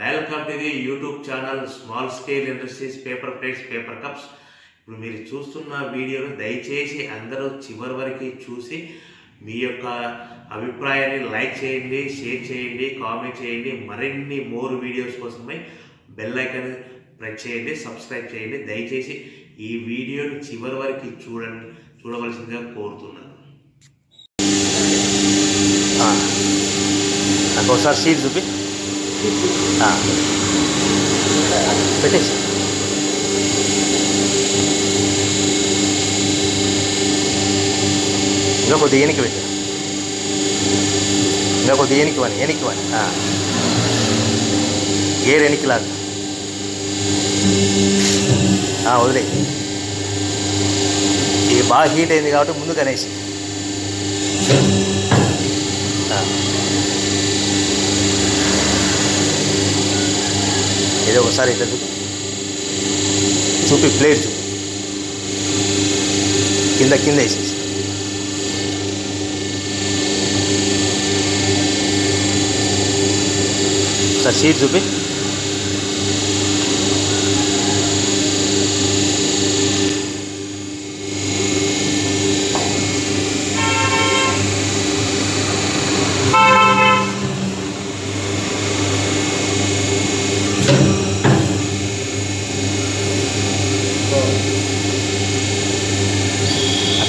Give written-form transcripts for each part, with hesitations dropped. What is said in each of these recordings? Welcome to the YouTube channel small scale industries paper plates paper cups. ఇప్పుడు మీరు చూస్తున్న వీడియోను దయచేసి అందరూ చివరి వరకు చూసి మీ యొక్క అభిప్రాయాన్ని లైక్ చేయండి, షేర్ చేయండి, కామెంట్ చేయండి। మరిన్ని మోర్ వీడియోస్ కోసమై బెల్ ఐకాన్ ప్రెస్ చేయండి, సబ్స్క్రైబ్ చేయండి। దయచేసి ఈ వీడియోను చివరి వరకు చూడండి, చూడవలసిందిగా కోరుతున్నాను। हाँ सर सीट चुपी हाँ बैठे इनको को दिए बैठे इनको दिए वाणी हाँ गेर एनिक लाग हाँ वदले बाग हीट काबट्टी मुंदु कनेसी सारी चूपी प्लेट चूपी किंद सर सीट चूपी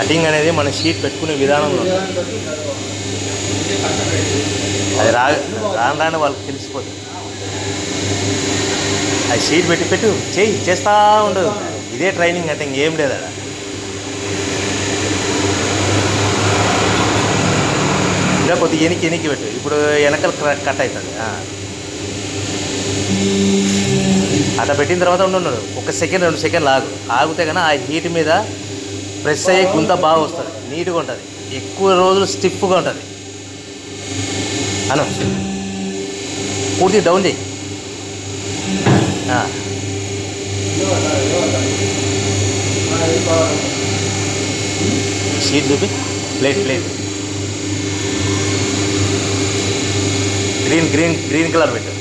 कटिंग अने मन शीट पेट्टुकुने विधानम अभी रान वाळ्ळकि तेलिसिपोतुंदि। अभी शीट पेट्टि पेट्टु चेयि चेस्ता उंडदु इदे ट्रैनिंग अंटे इंकेम लेदु। इंका कोद्दिगा एनिकि पेट्टु इप्पुडु एनकल कट अयितदि। अट्ला पेट्टिन तर्वात उंडु ओक सेकंड 2 सेकंड्लु आगु आगिते गन आ हीट मीद प्रेस अय्ये गुंत बागा वस्तुंदि, नीट्गा उंटदि, एक्कुव रोजुलु स्टिफ्गा उंटदि। अनु पूर्ति डौन चेयि शीट चूपि plate plate green green green colour पेट्टु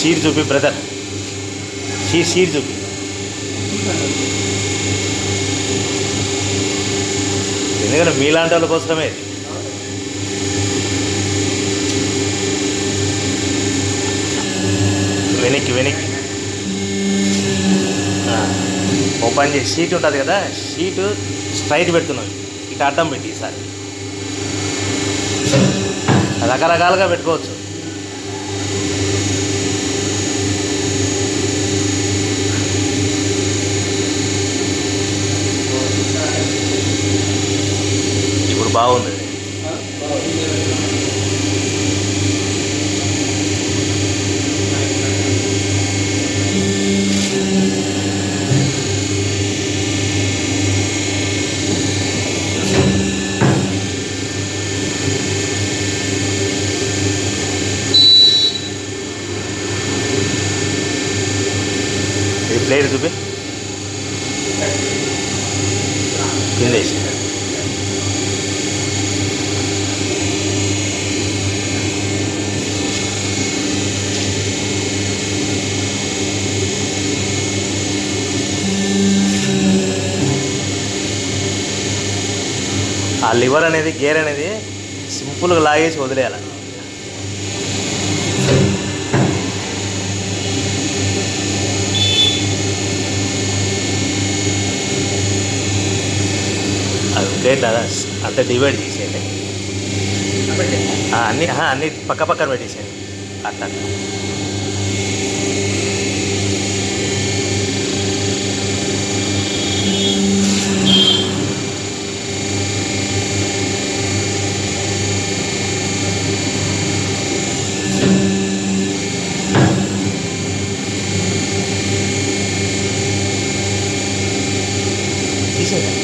शीट चूपि ब्रदर शीट शीट चूपि मीलांट कोसमें ओपन शीट उठा कदा शीट स्ट्रैट पेड़ना इक अड्डम पेटी सारी रकरकालुगा पेट्टुकोवच्चु। प्लेट चूपी कि आ लिवर अने गेर अने सिंपल लागे वदले अंत डिवैड अभी अभी पक् पक्न पड़े अट्ला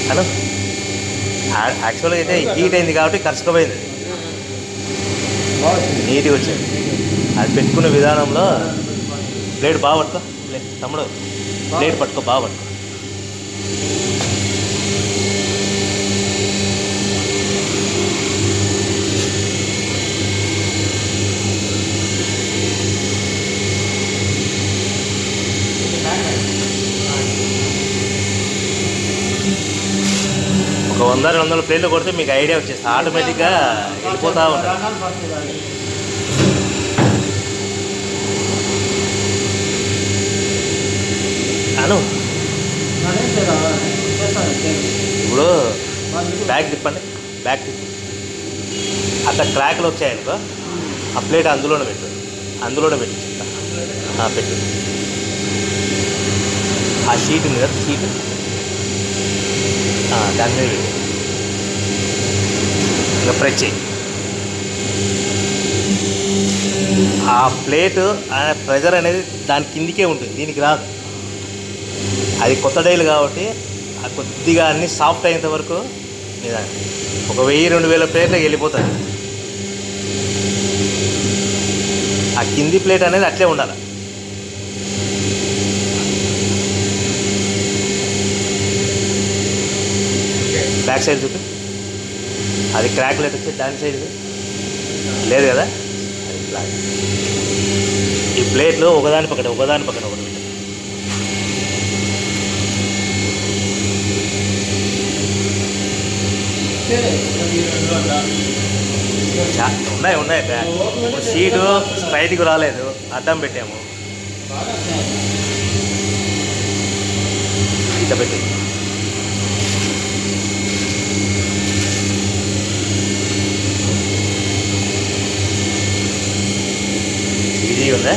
హలో యాక్చువల్గా అయితే హీట్ అయింది కాబట్టి కరుచుకుపోయింది, నీట్గా వచ్చింది। అది పెట్టుకునే విధానంలో ప్లేట్ బాగా పట్టుకో తమ్ముడు, ప్లేట్ పట్టుకో బాగా పట్టుకో। ఉదాహరణ 100 ప్లేట్లు కొడితే మీకు ఐడియా వచ్చేస్తుంది ఆటోమేటిక్ గా వెళ్ళిపోతా ఉంటుంది అను ఇప్పుడు బ్యాగ్ తిప్పండి బ్యాగ్ తిప్పి అట్లా క్రాక్లు వచ్చాయనుకో ఆ ప్లేట్ అందులోనే పెట్టు అందులోనే పెట్టు పెట్టు ఆ షీట్ మీద షీట్ దాని మీద ఇంకా ప్రెస్ చేయి ఆ ప్లేట్ ప్రెజర్ అనేది దాని కిందికే ఉంటుంది దీనికి రాదు అది కొత్త డైలు కాబట్టి ఆ కొద్దిగా అన్నీ సాఫ్ట్ అయ్యేంత వరకు నిదానం ఒక 1000-2000 ప్లేట్లకు వెళ్ళిపోతుంది ఆ కింది ప్లేట్ అనేది అట్లే ఉండాలి బ్యాక్ సైడ్ చూపి అది క్రాక్ లెట్ వచ్చి దాని సైడ్ లేదు కదా అది బ్లాక్ ఈ ప్లేట్లో ఒకదాని పక్కన ఒకటి పెట్టారు ఉన్నాయి బ్యాగ్ షీటు స్ట్రైట్కి రాలేదు అద్దం పెట్టాము ఇట్లా పెట్టి ఈజీ ఉందా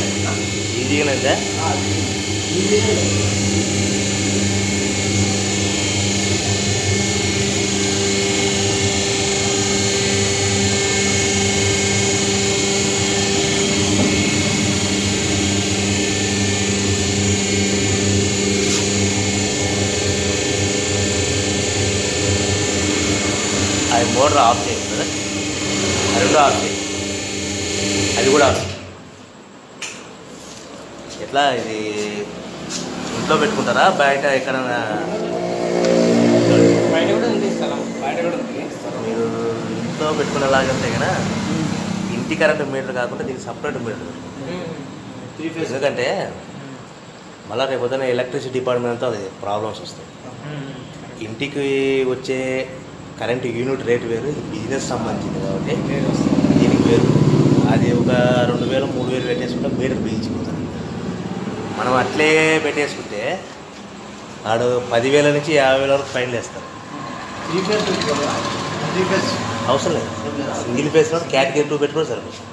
ఈజీగానే ఉందా అది మోటార్ ఆఫ్ చేయండి కదా అది కూడా ఆఫ్ చేయండి అది కూడా ఆఫ్ చేయండి ఎట్లా ఇది ఇంట్లో పెట్టుకుంటారా బయట ఎక్కడైనా మీరు ఇంట్లో పెట్టుకునేలాగంటే కదా ఇంటి కరెంట్ మీటర్ కాకుండా దీనికి సపరేట్ మీటర్ ఎందుకంటే మళ్ళీ రేపు పొద్దున ఎలక్ట్రిసిటీ డిపార్ట్మెంట్తో అది ప్రాబ్లమ్స్ వస్తాయి ఇంటికి వచ్చే కరెంటు యూనిట్ రేట్ వేరు బిజినెస్ సంబంధించింది కాబట్టి దీనికి వేరు అది ఒక 2000-3000 పెట్టేసుకుంటే మీటర్ బిగించిపోతుంది మనం అట్లే పెట్టేసుకుంటే వాడు 10,000 నుంచి 50,000 వరకు ఫైన్లు వేస్తారు అవసరం లేదు సింగిల్ ఫేస్ క్యాటగిరీ 2 పెట్టుకోవడం సరిపోతుంది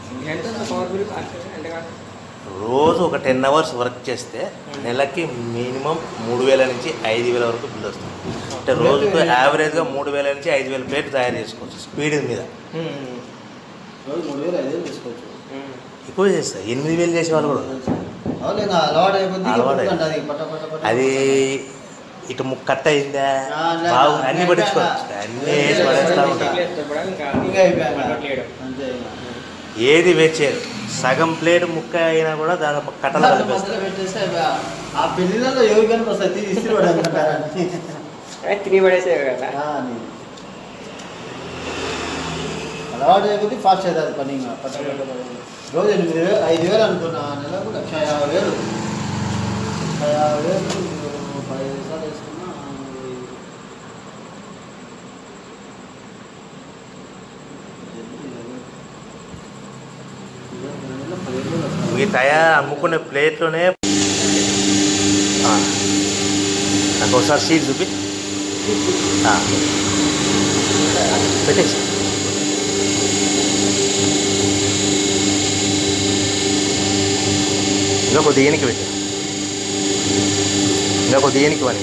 రోజు ఒక 10 hours వర్క్ చేస్తే నెలకి మినిమం 3,000 నుంచి 5,000 వరకు బిల్ వస్తుంది అంటే రోజుకు యావరేజ్గా 3,000 నుంచి 5,000 ప్లేట్ తయారు చేసుకోవచ్చు స్పీడ్ మీద ఎక్కువ చేస్తారు 8,000 చేసే వాళ్ళు కూడా అది ఇటు కట్ అయిందా బాగుంది అన్ని పట్టించుకోవచ్చు అన్నీ పడేస్తూ ఉంటాయి ఏది వేచేయరు సగం ప్లేట్ ముక్క అయినా కూడా దాని కట్టలు అలవాటు అయిపోతే ఫాస్ట్ అవుతుంది పని రోజు 8,000-5,000 అనుకున్నా నెలకు 1,50,000 1,50,000 వేసుకున్నా మీ తయారు అమ్ముకునే ప్లేట్లోనే నాకు ఒకసారి సీట్ చూపి పెట్టేసి ఇంకా కొద్దిగా ఎనికి పెట్టు ఇంకా కొద్దిగా ఎనికి వని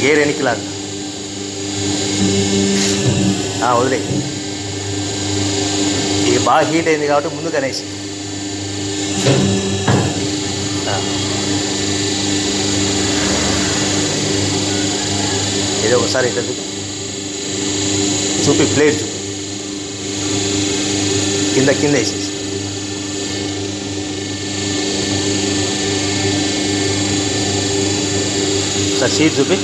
గేర్ ఎనికిలాగా వదిలే ఇది బాగా హీట్ అయింది కాబట్టి ముందు కనేసి ఏదో ఒకసారి ఇట్లా చూపి ప్లేట్ చూపి కింద వేసేసి సార్ సీట్ చూపి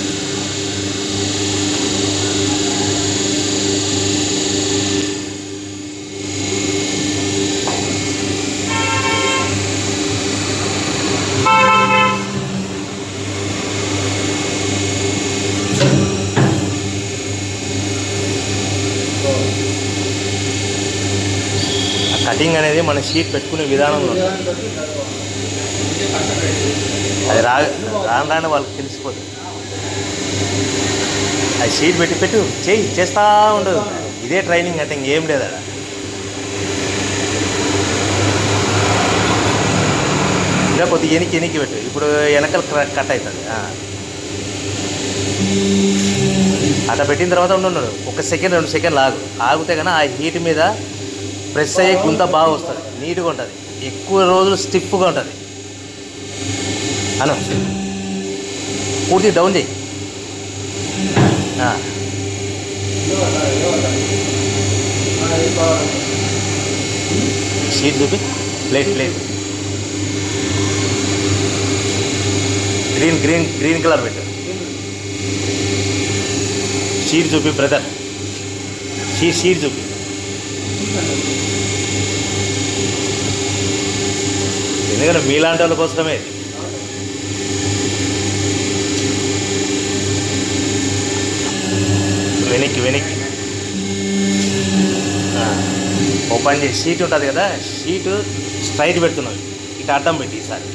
कटिंग अने मन शीट पेट्टुकुने विधानम अभी रान वाल अभी शीट पेट्टु चेस्ता उंडदु इदे ट्रैनिंग अंटे इंकेम लेदा ఇలా కొద్ది ఎనికి పెట్టు ఇప్పుడు ఎనకల కట్ అవుతది అలా పెట్టిన తర్వాత ఉండను 1 సెకండ్ 2 సెకండ్ ఆగుతే గాని ఆ హీట్ మీద ప్రెస్ అయ్యి గుంత బాగా వస్తది నీట్ గా ఉంటది ఎక్కువ రోజులు స్టిఫ్ గా ఉంటది అలా పూర్తి డౌన్ చేయి షీట్ చూపి plate plate green green green colour बेटा शीट जो भी ब्रदर शीट शीट जो भी इनका मीलांट वालों को समय वेनिक वेनिक ओपन जी शीट उठाते क्या था शीट स्ट्राइट बैठते ना इटाटम बैठी सारी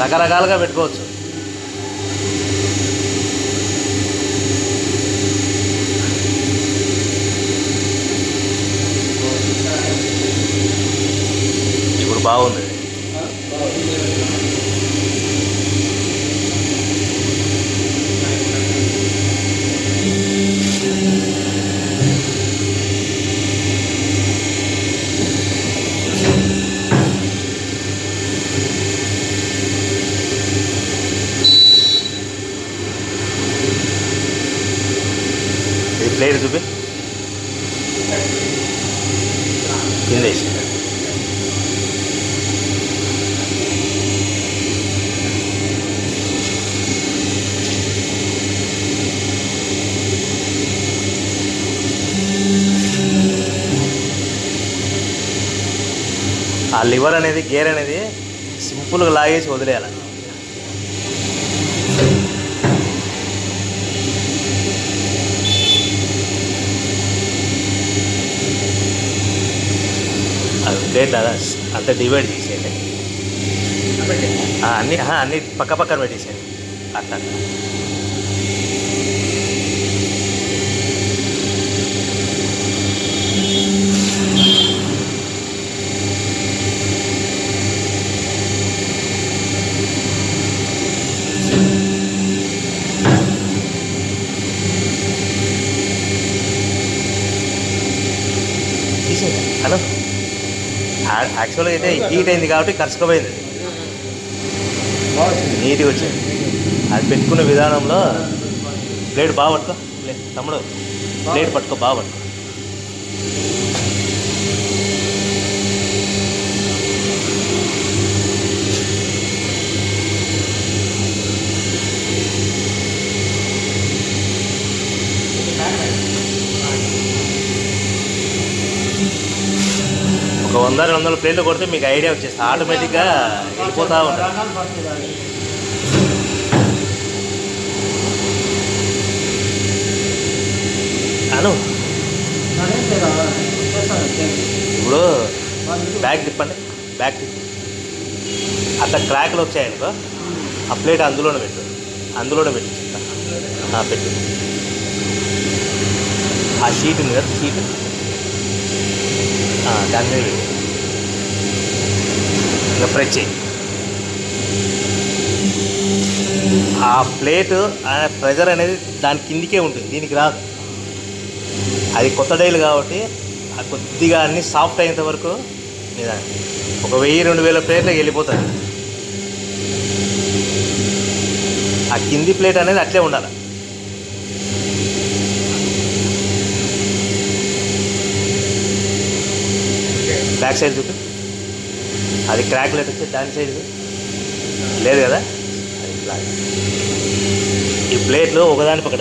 రకరకాలుగా పెట్టుకోవచ్చు ఇప్పుడు బాగుంది प्लेट चुपे आ लिवर अने गेर अने सिंपल लागे वदले अंत डिवेड अभी अभी पक् पक्न पड़े अट्ला हेलो యాక్చువల్లీ అయితే హీట్ అయింది కాబట్టి కర్చకపోయింది నీట్గా వచ్చింది అది పెట్టుకున్న విధానంలో ప్లేట్ బాగా పట్టుకో తమ్ముడు ప్లేట్ పట్టుకో బాగా పట్టుకో अंदर अंदर प्लेट को ईडिया वे आटोमेटिक हेल्पता इपू बैग तिपं बैग अट्ला क्राकल वो आ प्लेट अंदर आ शीट शीट दाने प्रेस आ प्लेट प्रेजर अने दाने किंदके उ दी अभी क्रोत डैल काबी कोई अभी साफ्ट वरकू वे 2000 प्लेट आ कि प्लेट अने अट्ले उ बैक सैड चुप अभी क्राक लेट दाने सैड ले कदा प्लेट दाने पकड़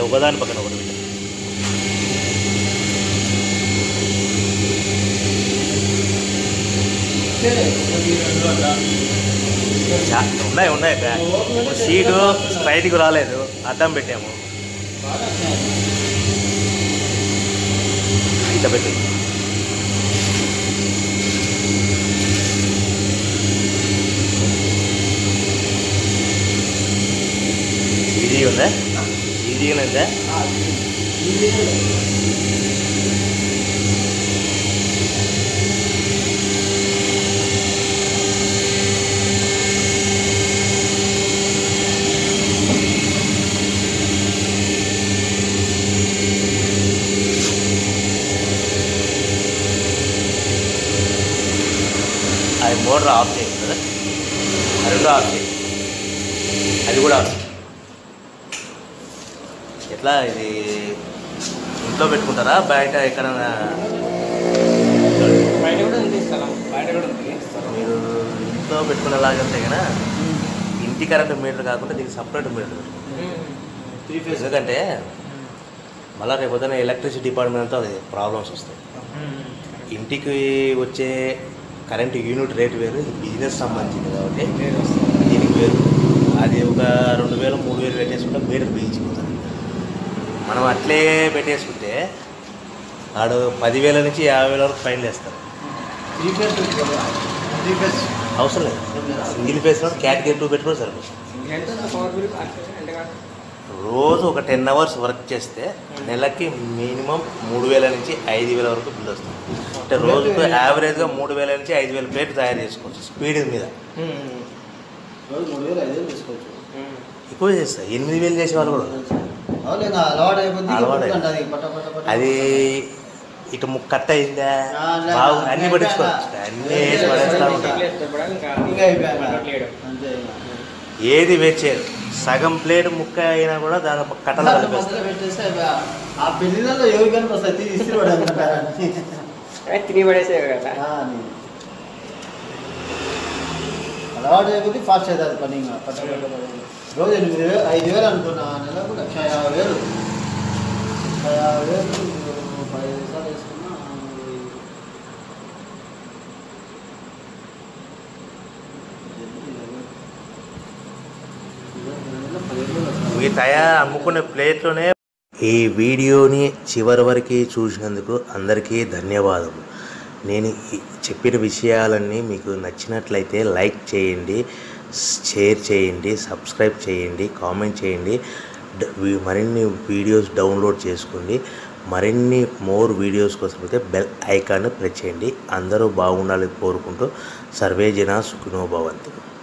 उन्ना उन्ना शीट स्ट्रैट को रे अद्दम पटा इतना ಇದೆ అది మోటర్ ఆఫ్ చేయండి కదా రెండు ఆఫ్ చేయండి అది కూడా ఎట్లా ఇది ఇంట్లో పెట్టుకుంటారా బయట ఎక్కడైనా బయట కూడా ఇస్తారా బయట కూడా మీరు ఇంట్లో పెట్టుకునేలాగంటే కదా ఇంటి కరెంట్ మీటర్ కాకుండా దీనికి సపరేట్ మీటర్ త్రీ ఫేజ్ ఎందుకంటే మళ్ళీ రేపు పొద్దున ఎలక్ట్రిసిటీ డిపార్ట్మెంట్తో అది ప్రాబ్లమ్స్ వస్తాయి ఇంటికి వచ్చే కరెంటు యూనిట్ రేట్ వేరు బిజినెస్ సంబంధించింది కాబట్టి దీనికి వేరు అది ఒక 2000-3000 పెట్టేసుకుంటే మీటర్ బిగించిపోతుంది మనం అట్లే పెట్టేసుకుంటే వాడు 10,000 నుంచి 50,000 వరకు ఫైన్లు వేస్తారు అవసరం లేదు సింగిల్ ఫేస్ కేటగిరీ 2 పెట్టుకోవడం సరిపోతుంది రోజు ఒక 10 hours వర్క్ చేస్తే నెలకి మినిమం 3,000 నుంచి 5,000 వరకు బిల్ వస్తుంది అంటే రోజుకు యావరేజ్గా 3,000 నుంచి 5,000 ప్లేట్ తయారు చేసుకోవచ్చు స్పీడ్ మీద ఎక్కువ చేస్తాయి 8,000 చేసేవాళ్ళు కూడా అలవాటు అది ఇటు కట్ అయిందా బాగు అన్నీ పట్టించుకోవచ్చు అన్నీ వేసి పడేస్తా ఉంటారు ఏది వేచేరు సగం ప్లేట్ ముక్క అయినా కూడా దాని కట్టలు అలవాటు ఫాస్ట్ అవుతుంది పని రోజు 8,000-5,000 అనుకున్నా నెలకు 1,50,000 అమ్ముకునే ప్లేట్లోనే ఈ వీడియోని చివరి వరకు చూసినందుకు అందరికీ ధన్యవాదములు నేను చెప్పిన విషయాలన్నీ మీకు నచ్చినట్లయితే లైక్ చేయండి షేర్ చేయండి సబ్స్క్రైబ్ చేయండి కామెంట్ చేయండి మరిన్ని వీడియోస్ డౌన్లోడ్ చేసుకోండి మరిన్ని మోర్ వీడియోస్ కోసం అయితే బెల్ ఐకాన్ని ప్రెస్ చేయండి అందరూ బాగుండాలని కోరుకుంటూ సర్వే జనా సుఖినో భవంతు